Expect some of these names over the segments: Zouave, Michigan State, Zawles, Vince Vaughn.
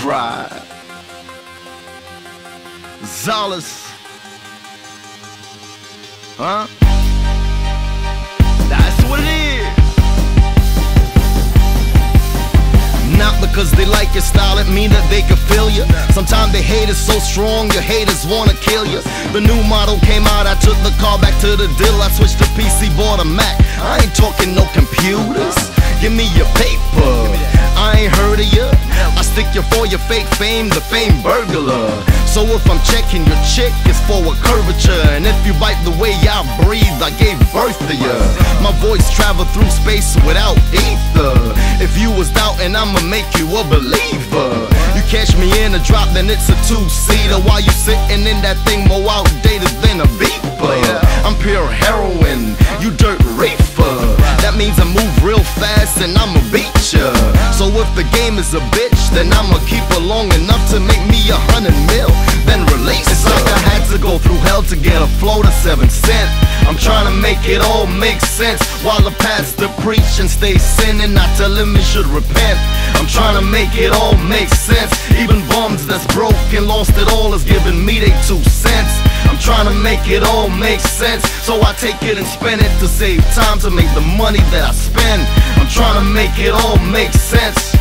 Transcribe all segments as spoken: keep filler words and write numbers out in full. pride. Zawles. Huh? That's what it is. Not because they like your style, it mean that they can feel you. Sometimes the hate is so strong, your haters wanna kill you. The new model came out, I took the car back to the deal. I switched to P C, bought a Mac. I ain't talking no computers. Give me your paper. I ain't heard of you. I stick you for your fake fame, the fame burglar. So if I'm checking your chick, it's for a curvature. And if you bite the way I breathe, I gave birth to you. My voice traveled through space without ether. If you was doubting, I'ma make you a believer. You catch me in a drop, then it's a two-seater. While you sitting in that thing more outdated than a beeper. I'm pure heroin, you dirt reefer. That means I move real fast and I'ma beat ya. So if the game is a bitch, then I'ma keep her long enough to make me a hundred mil, then release her. It's like I had to go through hell to get a flow to seven cent. I'm trying to make it all make sense, while the pastor preach and stay sinning. I tell him he should repent. I'm trying to make it all make sense. Even bums that's broke and lost it all is giving me they two cents. I'm trying to make it all make sense, so I take it and spend it to save time to make the money that I spend. I'm trying to make it all make sense.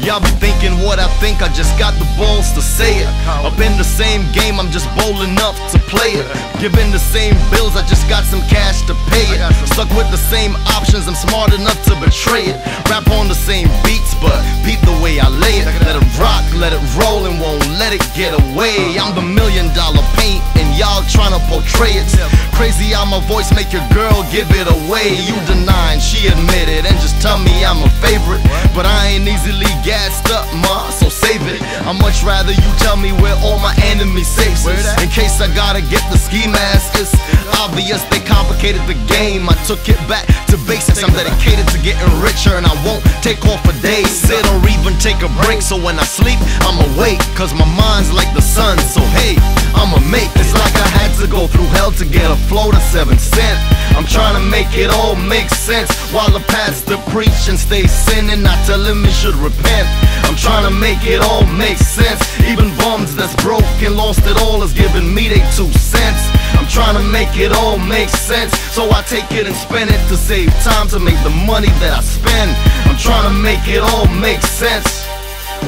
Y'all be thinking what I think, I just got the balls to say it. Up in the same game, I'm just bold enough to play it. Giving the same bills, I just got some cash to pay it. Stuck with the same options, I'm smart enough to betray it. Rap on the same beats, but beat the way I lay it. Let it rock, let it roll, and won't let it get away. I'm the million dollar paint, and y'all tryna portray it. Crazy how my voice make your girl give it away. You denying, she admit it, and just tell me I'm a favorite. But I ain't easily gassed up, ma, so save it. I'd much rather you tell me where all my enemies safe is. In case I gotta get the ski mask, it's obvious they complicated the game. I took it back to basics. I'm dedicated to getting richer, and I won't take off a day, sit or even take a break. So when I sleep, I'm awake, cause my mind's like the sun. So hey, I'ma make it. It's like I had to go through hell to get a flow to seven cent. I'm trying to make it all make sense, while the pastor preach and stay sinning. I tell him he should repent. I'm trying to make it all make sense. Even bums that's broke and lost it all is giving me they two cents. I'm trying to make it all make sense, so I take it and spend it to save time to make the money that I spend. I'm trying to make it all make sense.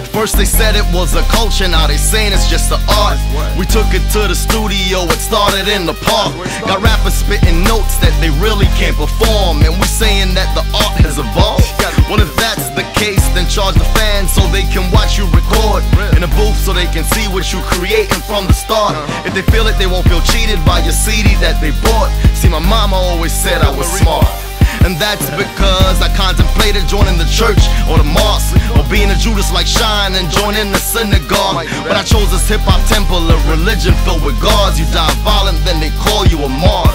First they said it was a culture, now they saying it's just an art. We took it to the studio, it started in the park. Got rappers spitting notes that they really can't perform, and we saying that the art has evolved. Well, if that's the case, then charge the fans so they can watch you record in a booth, so they can see what you creating from the start. If they feel it, they won't feel cheated by your C D that they bought. See, my mama always said I was smart, and that's because I contemplated joining the church or the mosque, or being a Judas like Shine and joining the synagogue. But I chose this hip-hop temple, a religion filled with gods. You die violent, then they call you a martyr.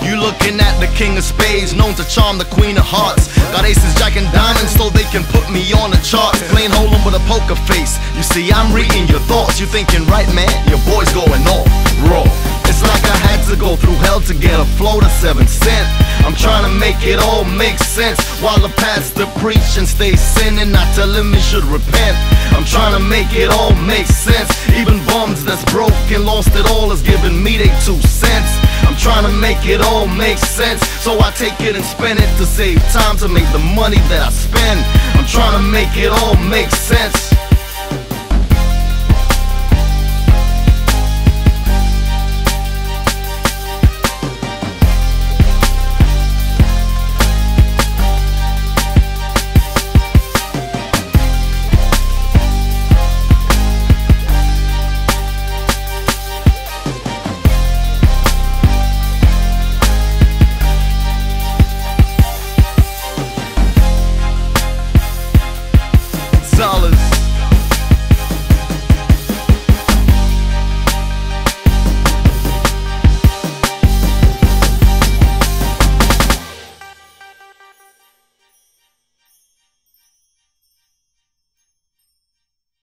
You looking at the king of spades, known to charm the queen of hearts. Got aces, jack, and diamonds, so they can put me on the charts. Playing hold'em with a poker face. You see, I'm reading your thoughts. You thinking, right, man? Your boy's going off raw. It's like I had to go through hell to get a flow to seven cent. I'm trying to make it all make sense, while the pastor preach and stay sinning. I tell him he should repent. I'm trying to make it all make sense. Even bums that's broke and lost it all is giving me they two cents. I'm trying to make it all make sense, so I take it and spend it to save time to make the money that I spend. I'm trying to make it all make sense.